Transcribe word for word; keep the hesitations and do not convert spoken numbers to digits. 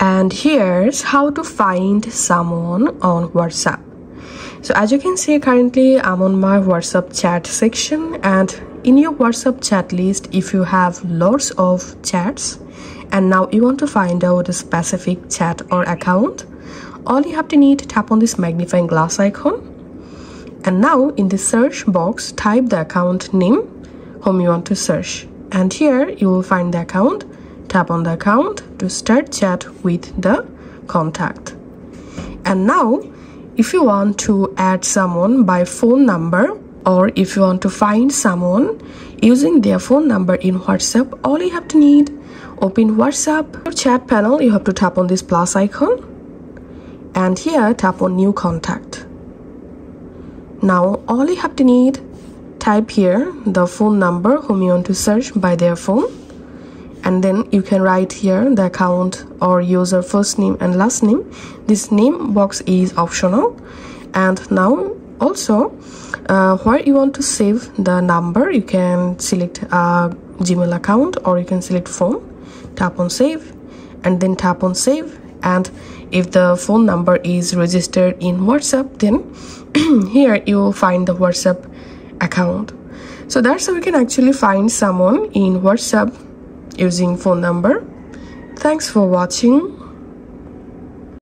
And here's how to find someone on WhatsApp. So as you can see, currently I'm on my WhatsApp chat section, and in your WhatsApp chat list, if you have lots of chats and now you want to find out a specific chat or account, all you have to need to tap on this magnifying glass icon, and now in the search box type the account name whom you want to search, and here you will find the account. Tap on the account to start chat with the contact. And now if you want to add someone by phone number, or if you want to find someone using their phone number in WhatsApp, all you have to need, open WhatsApp. Your chat panel, you have to tap on this plus icon, and here tap on new contact. Now all you have to need, type here the phone number whom you want to search by their phone, and then you can write here the account or user first name and last name. This name box is optional. And now also uh, where you want to save the number, you can select a Gmail account or you can select phone. Tap on save and then tap on save. And if the phone number is registered in WhatsApp, then here you will find the WhatsApp account. So that's how you can actually find someone in WhatsApp using phone number. Thanks for watching.